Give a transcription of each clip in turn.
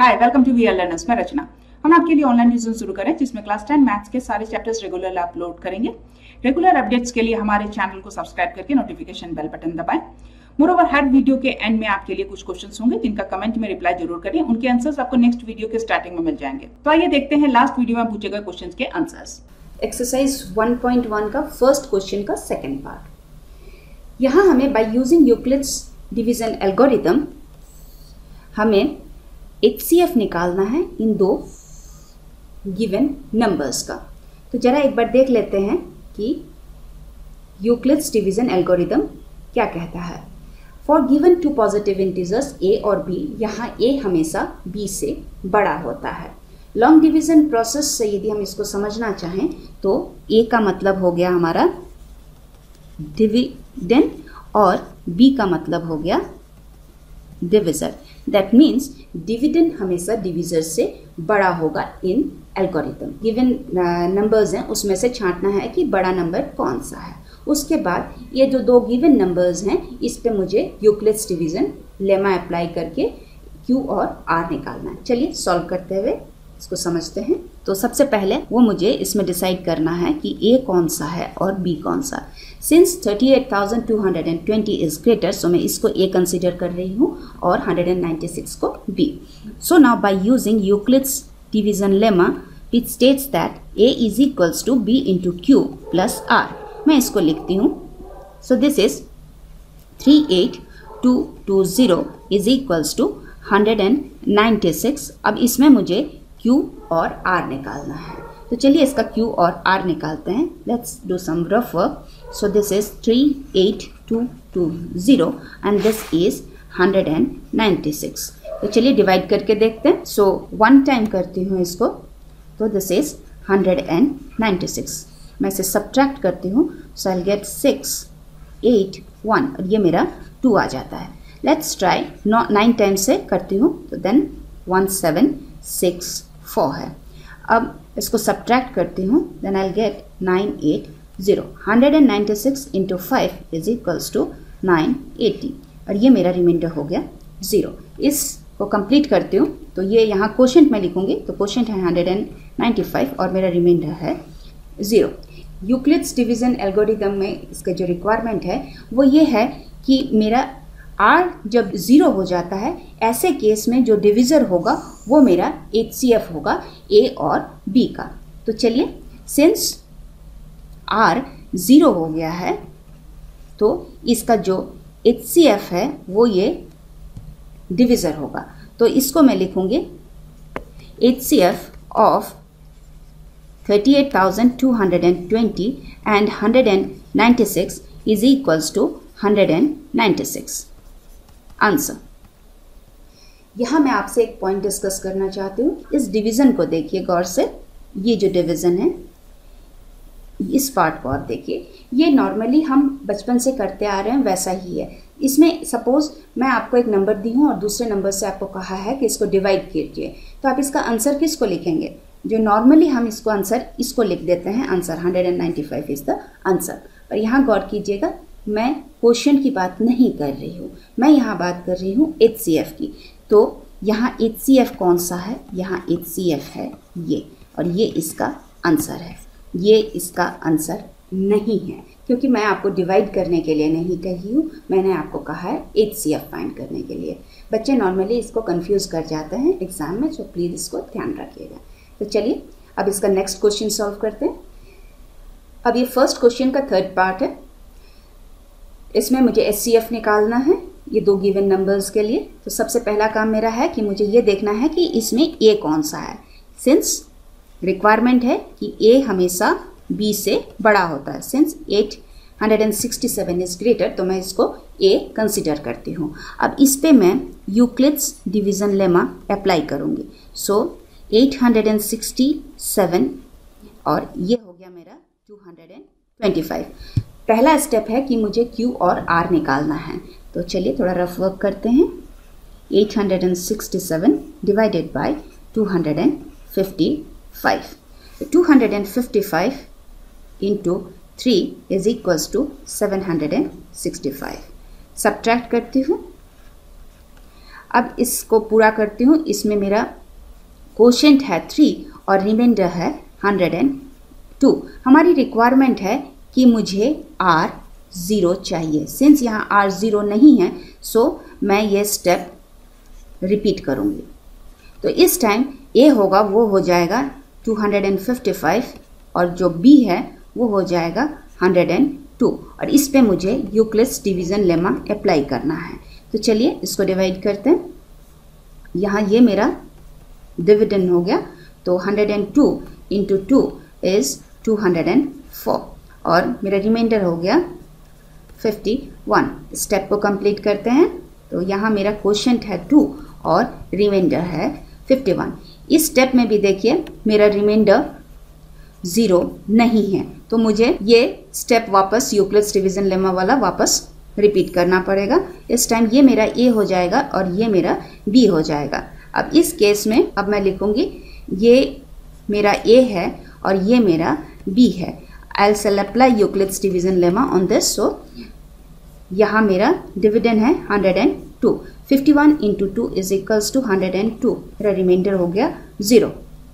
Hi welcome to VL learners में रचना। हम आपके लिए ऑनलाइन ट्यूशन शुरू करें जिसमें क्लास 10 मैथ्स के सारे चैप्टर्स रेगुलर अपलोड करेंगे। रेगुलर अपडेट्स के लिए हमारे चैनल को सब्सक्राइब करके नोटिफिकेशन बेल बटन दबाएं। मोरओवर हर वीडियो के एंड में आपके लिए कुछ क्वेश्चंस होंगे जिनका कमेंट में रिप्लाई जरूर करें। उनके आंसर्स आपको नेक्स्ट वीडियो के स्टार्टिंग में मिल जाएंगे। तो आइए देखते हैं लास्ट वीडियो में पूछे गए क्वेश्चंस के आंसर्स। एक्सरसाइज 1.1 का फर्स्ट क्वेश्चन का सेकंड पार्ट। यहाँ हमें by using Euclid's division algorithm हमें HCF निकालना है इन दो गिवन नंबर्स का। तो जरा एक बार देख लेते हैं कि यूक्लिड्स डिवीजन एल्गोरिथम क्या कहता है। For given two positive integers a और b, यहाँ a हमेशा b से बड़ा होता है। लॉन्ग डिवीजन प्रोसेस से यदि हम इसको समझना चाहें तो a का मतलब हो गया हमारा डिविडेंड और b का मतलब हो गया डिविजर। दैट मीन्स डिविडेंड हमेशा डिविजर से बड़ा होगा इन एल्गोरिथम। गिवन नंबर्स हैं उसमें से छांटना है कि बड़ा नंबर कौन सा है। उसके बाद ये जो दो गिवन नंबर्स हैं इस पे मुझे यूक्लिड्स डिवीजन लेमा अप्लाई करके Q और R निकालना है। चलिए सॉल्व करते हुए इसको समझते हैं। तो सबसे पहले वो मुझे इसमें डिसाइड करना है कि A कौन सा है और B कौन सा। सिंस 38,220 इज ग्रेटर, सो मैं इसको A कंसिडर कर रही हूँ और 196 को B। So now by using Euclid's division lemma which states that A is equals to B into q plus R, मैं इसको लिखती हूँ। So this is 38,220 is equals to 196। अब इसमें मुझे Q और R निकालना है। तो चलिए इसका Q और R निकालते हैं। Let's do some rough work. So this is 38,220 and this is 196। तो चलिए डिवाइड करके देखते हैं। सो वन टाइम करती हूँ इसको। तो दिस इज 196। मैं इसे सब्ट्रैक्ट करती हूँ। सो आई गेट 6, 8, 1 और ये मेरा 2 आ जाता है। लेट्स ट्राई 9 टाइम्स से करती हूँ। तो देन 1, 7, 6, 4 है। अब इसको सब्ट्रैक्ट करती हूँ। Then I get 9, 8, 0। 196 into 5 is equals to 980 और ये मेरा रिमाइंडर हो गया 0। इसको कंप्लीट करती हूँ। तो ये यहाँ क्वोशेंट में लिखूँगी। तो क्वोशेंट है 195 और मेरा रिमाइंडर है 0। यूक्लिड्स डिवीजन एल्गोरिथम में इसका जो रिक्वायरमेंट है वो ये है कि मेरा R जब 0 हो जाता है ऐसे केस में जो डिविज़र होगा वो मेरा HCF होगा A और B का। तो चलिए सिंस R 0 हो गया है तो इसका जो HCF है वो ये डिविज़र होगा। तो इसको मैं लिखूँगी HCF of 38,220 and 196 is equals to 196 answer. यहाँ मैं आपसे एक पॉइंट डिस्कस करना चाहती हूँ। इस डिवीज़न को देखिए गौर से। ये जो डिवीज़न है इस पार्ट को आप देखिए। ये नॉर्मली हम बचपन से करते आ रहे हैं वैसा ही है। इसमें सपोज मैं आपको एक नंबर दी हूँ और दूसरे नंबर से आपको कहा है कि इसको डिवाइड कीजिए। तो आप इसका आंसर किसको लिखेंगे? जो नॉर्मली हम इसको आंसर इसको लिख देते हैं आंसर 195 इज द आंसर। और यहाँ गौर कीजिएगा मैं क्वोशेंट की बात नहीं कर रही हूँ। मैं यहाँ बात कर रही हूँ HCF की। तो यहाँ HCF कौन सा है? यहाँ HCF है ये और ये इसका आंसर है। ये इसका आंसर नहीं है क्योंकि मैं आपको डिवाइड करने के लिए नहीं कही हूँ। मैंने आपको कहा है HCF फाइंड करने के लिए। बच्चे नॉर्मली इसको कंफ्यूज कर जाते हैं एग्जाम में, तो प्लीज़ इसको ध्यान रखिएगा। तो चलिए अब इसका नेक्स्ट क्वेश्चन सॉल्व करते हैं। अब ये फर्स्ट क्वेश्चन का थर्ड पार्ट है। इसमें मुझे HCF निकालना है ये दो गिवन नंबर्स के लिए। तो सबसे पहला काम मेरा है कि मुझे ये देखना है कि इसमें A कौन सा है। सिंस रिक्वायरमेंट है कि A हमेशा B से बड़ा होता है। सिंस 867 इज ग्रेटर, तो मैं इसको A कंसिडर करती हूँ। अब इस पे मैं यूक्लिड्स डिवीजन लेमा अप्लाई करूँगी। सो 867 और ये हो गया मेरा 225। पहला स्टेप है कि मुझे Q और R निकालना है। तो चलिए थोड़ा रफ वर्क करते हैं। 867 divided by 255। 255 into 3 is equals to 765। Subtract करती हूँ। अब इसको पूरा करती हूँ। इसमें मेरा कोशेंट है 3 और रिमाइंडर है 102। हमारी रिक्वायरमेंट है कि मुझे R0 चाहिए। सिंस यहाँ R0 नहीं है सो मैं ये स्टेप रिपीट करूँगी। तो इस टाइम A होगा वो हो जाएगा 255 और जो B है वो हो जाएगा 102 और इस पे मुझे यूक्लिड्स डिवीज़न लेमा अप्लाई करना है। तो चलिए इसको डिवाइड करते हैं। यहाँ ये मेरा डिविडेंड हो गया तो 102 × 2 इज़ 204 और मेरा रिमाइंडर हो गया 51। स्टेप को कंप्लीट करते हैं। तो यहाँ मेरा क्वोशंट है 2 और रिमाइंडर है 51। इस स्टेप में भी देखिए मेरा रिमाइंडर 0 नहीं है तो मुझे ये स्टेप वापस यूक्लिड्स डिवीज़न लेमा वाला वापस रिपीट करना पड़ेगा। इस टाइम ये मेरा ए हो जाएगा और ये मेरा बी हो जाएगा। अब इस केस में अब मैं लिखूँगी ये मेरा ए है और ये मेरा बी है। I shall apply Euclid's division lemma on this. So यहाँ मेरा डिविडेंड है 102। 51 × 2 इज़ इक्वल्स टू 102। मेरा रिमाइंडर हो गया 0।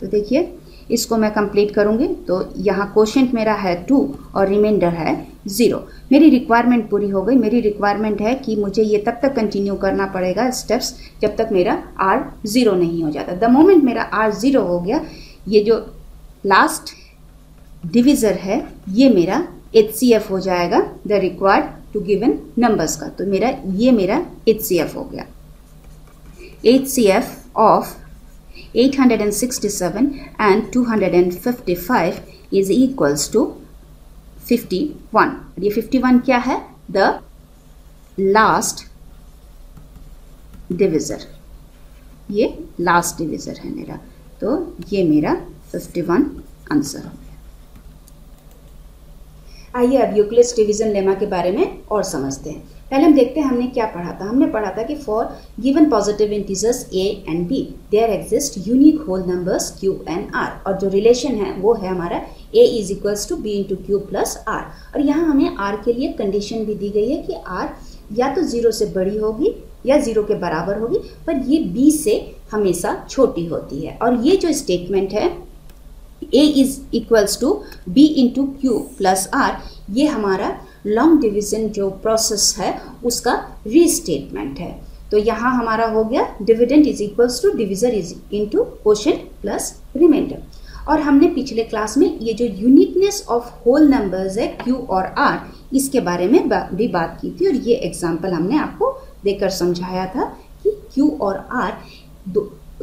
तो देखिए इसको मैं कंप्लीट करूँगी। तो यहाँ क्वोशेंट मेरा है 2 और रिमाइंडर है 0। मेरी रिक्वायरमेंट पूरी हो गई। मेरी रिक्वायरमेंट है कि मुझे ये तब तक कंटिन्यू करना पड़ेगा स्टेप्स जब तक मेरा R0 नहीं हो जाता। द मोमेंट मेरा R0 हो गया ये जो लास्ट डिविज़र है ये मेरा HCF हो जाएगा the required two given numbers का। तो मेरा ये मेरा HCF हो गया। HCF of 867 and 255 is equals to 51. ये 51 क्या है? The last divisor. ये last divisor है मेरा। तो ये मेरा 51 आंसर हो गया। आइए अब यूक्लिड्स डिवीज़न लेमा के बारे में और समझते हैं। पहले हम देखते हैं हमने क्या पढ़ा था। हमने पढ़ा था कि for given positive integers a and b there exist unique whole numbers q and r और जो रिलेशन है वो है हमारा a = b × q + r और यहाँ हमें r के लिए कंडीशन भी दी गई है कि r या तो 0 से बड़ी होगी या 0 के बराबर होगी पर ये b से हमेशा छोटी होती है। और ये जो स्टेटमेंट है a = b × q + r ये हमारा लॉन्ग डिवीज़न जो प्रोसेस है उसका रीस्टेटमेंट है। तो यहाँ हमारा हो गया dividend is equals to divisor is into quotient plus remainder. और हमने पिछले क्लास में ये जो यूनिकनेस ऑफ होल नंबर्स है क्यू और आर इसके बारे में भी बात की थी और ये एग्जाम्पल हमने आपको देकर समझाया था कि क्यू और आर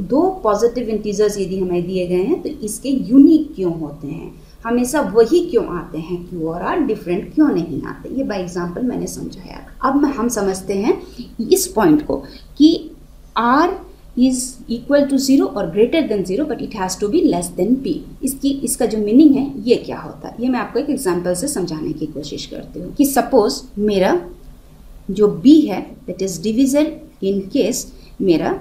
दो पॉजिटिव इंटीजर्स यदि हमें दिए गए हैं तो इसके यूनिक क्यों होते हैं, हमेशा वही क्यों आते हैं क्यू और आर, डिफरेंट क्यों नहीं आते। ये बाय एग्जांपल मैंने समझाया। अब हम समझते हैं इस पॉइंट को कि आर इज इक्वल टू 0 और greater than 0 but it has to be less than p. इसका जो मीनिंग है ये क्या होता है ये मैं आपको एक एग्जांपल से समझाने की कोशिश करती हूँ कि सपोज मेरा जो बी है that is divisor in case मेरा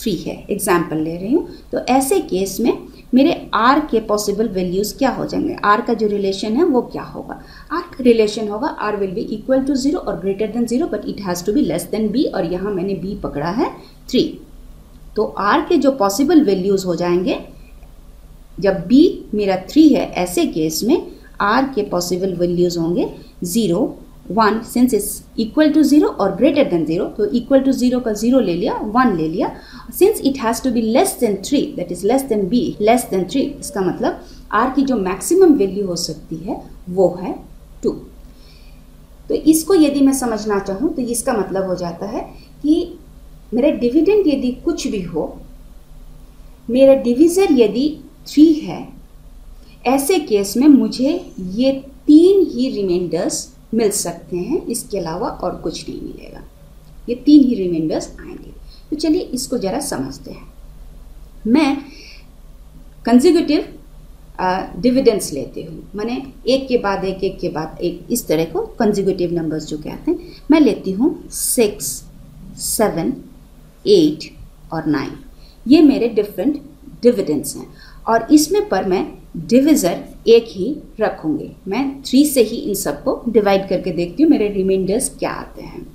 3 है, एग्जाम्पल ले रही हूँ। तो ऐसे केस में मेरे r के पॉसिबल वैल्यूज़ क्या हो जाएंगे, r का जो रिलेशन है वो क्या होगा। r का रिलेशन होगा r will be equal to 0 और greater than 0 but it has to be less than b और यहाँ मैंने b पकड़ा है 3। तो r के जो पॉसिबल वैल्यूज़ हो जाएंगे जब b मेरा 3 है ऐसे केस में r के पॉसिबल वैल्यूज़ होंगे 0, 1 सिंस इज इक्वल टू 0 और ग्रेटर देन 0 तो इक्वल टू 0 का 0 ले लिया, 1 ले लिया। Since it has to be less than 3 that is less than b less than 3 इसका मतलब r की जो मैक्सिमम वैल्यू हो सकती है वो है 2। तो इसको यदि मैं समझना चाहूँ तो इसका मतलब हो जाता है कि मेरा डिविडेंड यदि कुछ भी हो, मेरा डिविज़र यदि 3 है ऐसे केस में मुझे ये 3 ही रिमाइंडर्स मिल सकते हैं, इसके अलावा और कुछ नहीं मिलेगा, ये 3 ही रिमाइंडर्स आएंगे। तो चलिए इसको ज़रा समझते हैं। मैं कंसेक्यूटिव डिविडेंड्स लेती हूँ, मैंने एक के बाद एक इस तरह को कंसेक्यूटिव नंबर्स जो कहते हैं मैं लेती हूँ 6, 7, 8 और 9 ये मेरे डिफरेंट डिविडेंड्स हैं और इसमें पर मैं डिविज़र एक ही रखूँगी। मैं 3 से ही इन सबको डिवाइड करके देखती हूँ मेरे रिमाइंडर्स क्या आते हैं।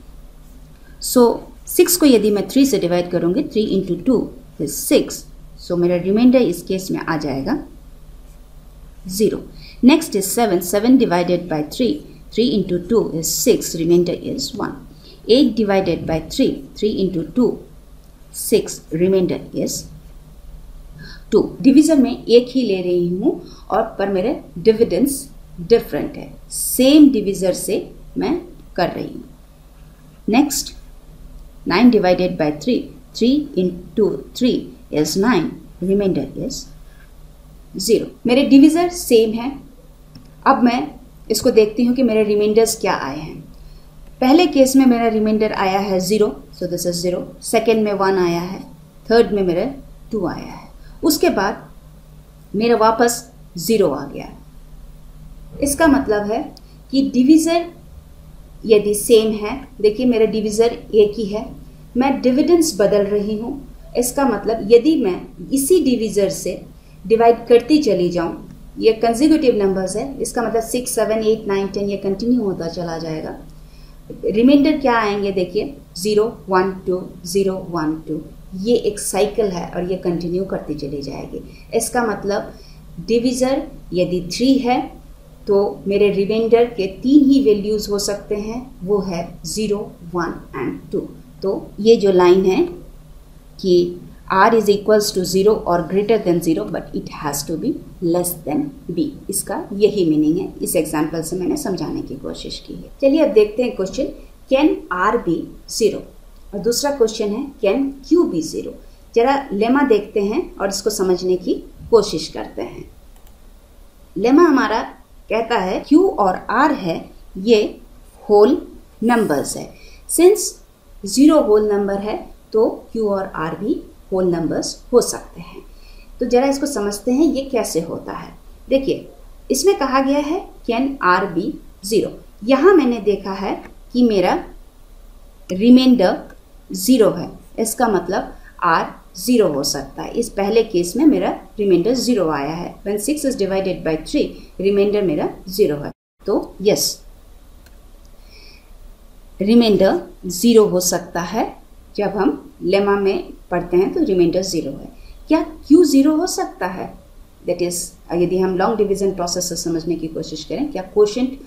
सो 6 को यदि मैं 3 से डिवाइड करूँगी 3 इंटू 2 इज 6, सो मेरा रिमाइंडर इस केस में आ जाएगा 0. Next is 7, 7 divided by 3, 3 into 2 is 6, remainder is 1. 8 divided by 3, 3 into 2 6, remainder is 2. Division में एक ही ले रही हूँ और पर मेरे डिविडेंड्स डिफरेंट है, सेम डिविजर से मैं कर रही हूँ. Next 9 divided by 3, 3 into 3 is 9, remainder is 0. मेरे डिविजर सेम है. अब मैं इसको देखती हूँ कि मेरे रिमाइंडर्स क्या आए हैं. पहले केस में मेरा रिमाइंडर आया है 0, सो दिस इज 0. सेकेंड में 1 आया है, थर्ड में मेरा 2 आया है, उसके बाद मेरा वापस 0 आ गया. इसका मतलब है कि डिविजर यदि सेम है, देखिए मेरा डिविज़र एक ही है, मैं डिविडेंड्स बदल रही हूँ. इसका मतलब यदि मैं इसी डिविज़र से डिवाइड करती चली जाऊँ, ये कंजिक्यूटिव नंबर्स है, इसका मतलब 6, 7, 8, 9, 10 ये कंटिन्यू होता चला जाएगा. रिमाइंडर क्या आएंगे देखिए 0, 1, 2, 0, 1, 2, ये एक साइकिल है और ये कंटिन्यू करती चली जाएगी. इसका मतलब डिविज़र यदि 3 है तो मेरे रिमाइंडर के 3 ही वैल्यूज़ हो सकते हैं, वो है 0, 1 एंड 2. तो ये जो लाइन है कि r इज़ इक्वल्स टू 0 और greater than 0 but it has to be less than b, इसका यही मीनिंग है. इस एग्जांपल से मैंने समझाने की कोशिश की है. चलिए अब देखते हैं क्वेश्चन कैन r बी 0 और दूसरा क्वेश्चन है कैन q बी 0. जरा लेमा देखते हैं और इसको समझने की कोशिश करते हैं. लेमा हमारा कहता है Q और R है ये होल नंबर्स है. सिंस 0 होल नंबर है तो Q और R भी होल नंबर्स हो सकते हैं. तो जरा इसको समझते हैं ये कैसे होता है. देखिए इसमें कहा गया है कैन R बी 0. यहाँ मैंने देखा है कि मेरा रिमाइंडर 0 है, इसका मतलब R 0 हो सकता है. इस पहले केस में मेरा रिमाइंडर 0 आया है. When 6 is divided by 3 remainder मेरा 0 है, तो यस रिमाइंडर 0 हो सकता है. जब हम लेमा में पढ़ते हैं तो रिमाइंडर 0 है. क्या Q 0 हो सकता है? दैट इज यदि हम लॉन्ग डिवीजन प्रोसेस से समझने की कोशिश करें, क्या क्वोशेंट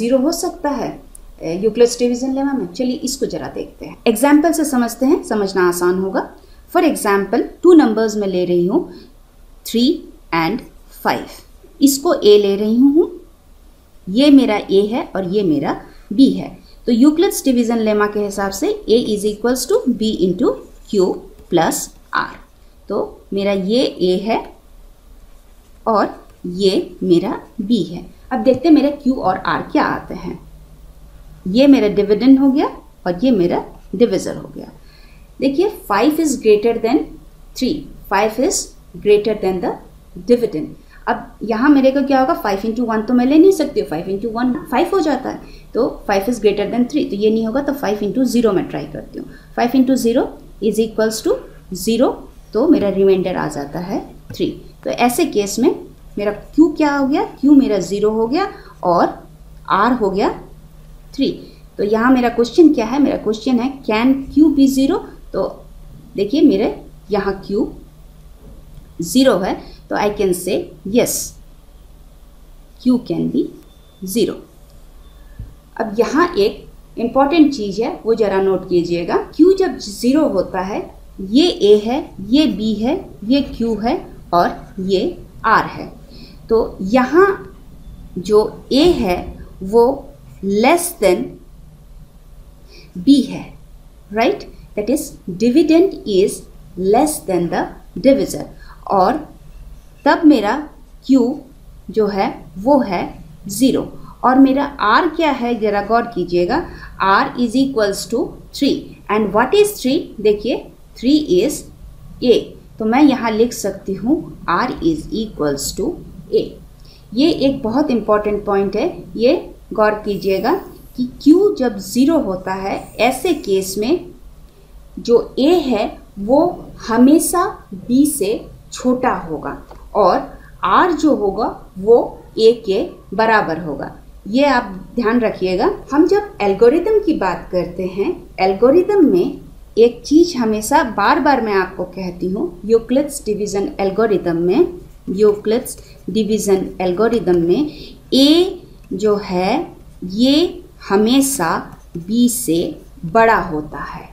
0 हो सकता है यूक्लिड्स डिवीजन लेमा में? चलिए इसको जरा देखते हैं, एग्जाम्पल से समझते हैं, समझना आसान होगा. फॉर एग्जाम्पल 2 नंबर्स में ले रही हूँ 3 एंड 5. इसको ए ले रही हूँ, ये मेरा ए है और ये मेरा बी है. तो यूक्लिड्स डिवीजन लेमा के हिसाब से a is equals to b into q plus r. तो मेरा ये ए है और ये मेरा बी है. अब देखते हैं मेरे क्यू और आर क्या आते हैं. ये मेरा डिविडेंड हो गया और ये मेरा डिविजर हो गया. देखिए 5 is greater than 3, 5 is greater than the dividend. अब यहाँ मेरे को क्या होगा, 5 इंटू 1 तो मैं ले नहीं सकती हूँ, 5 इंटू 1 5 हो जाता है, तो 5 इज़ ग्रेटर देन 3 तो ये नहीं होगा, तो 5 इंटू 0 मैं ट्राई करती हूँ. 5 इंटू 0 इज़ इक्वल्स टू 0, तो मेरा रिमाइंडर आ जाता है 3. तो ऐसे केस में मेरा क्यू क्या हो गया, क्यू मेरा 0 हो गया और आर हो गया 3. तो यहाँ मेरा क्वेश्चन क्या है, मेरा क्वेश्चन है कैन q बी 0. तो देखिए मेरे यहाँ q 0 है, तो I can say yes q can be 0. अब यहाँ एक इम्पॉर्टेंट चीज है, वो जरा नोट कीजिएगा. q जब 0 होता है, ये a है, ये b है, ये q है और ये r है. तो यहाँ जो a है वो लेस देन b है, right? That is dividend is less than the divisor, और तब मेरा q जो है वो है 0 और मेरा r क्या है, जरा गौर कीजिएगा, r is equals to 3 and what is 3? देखिए 3 इज़ a, तो मैं यहाँ लिख सकती हूँ r is equals to a. ये एक बहुत इम्पॉर्टेंट पॉइंट है, ये गौर कीजिएगा कि q जब 0 होता है ऐसे केस में जो a है वो हमेशा b से छोटा होगा और r जो होगा वो a के बराबर होगा. ये आप ध्यान रखिएगा। हम जब एल्गोरिदम की बात करते हैं, एल्गोरिदम में एक चीज हमेशा बार बार मैं आपको कहती हूँ, यूक्लिड्स डिवीजन एल्गोरिदम में ए जो है ये हमेशा बी से बड़ा होता है,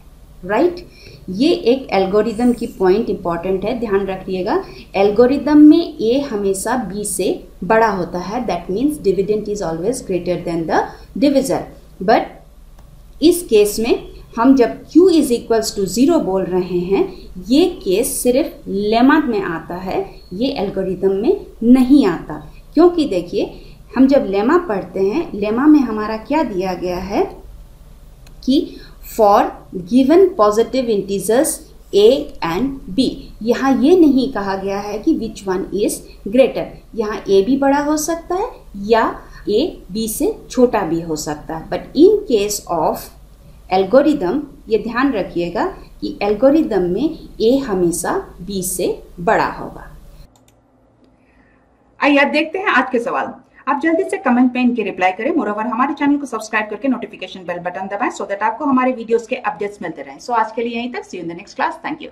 राइट? ये एक एल्गोरिदम की पॉइंट इंपॉर्टेंट है, ध्यान रखिएगा। एल्गोरिदम में ए हमेशा बी से बड़ा होता है, that means dividend is always greater than the divisor. But इस केस में हम जब Q इज इक्वल्स टू 0 बोल रहे हैं, ये केस सिर्फ लेमा में आता है, ये एल्गोरिदम में नहीं आता। क्योंकि देखिए हम जब लेमा पढ़ते हैं, लेमा में हमारा क्या दिया गया है कि for given positive integers a and b, यहाँ ये नहीं कहा गया है कि विच वन इज ग्रेटर। यहाँ a भी बड़ा हो सकता है या a b से छोटा भी हो सकता है। But in case of algorithm ये ध्यान रखिएगा कि एल्गोरिदम में ए हमेशा बी से बड़ा होगा। आइए आप देखते हैं आज के सवाल। आप जल्दी से कमेंट में इनके रिप्लाई करें। मोरओवर हमारे चैनल को सब्सक्राइब करके नोटिफिकेशन बेल बटन दबाएं सो दैट आपको हमारे वीडियोस के अपडेट्स मिलते रहें। सो आज के लिए यहीं तक। See you in the next class. Thank you.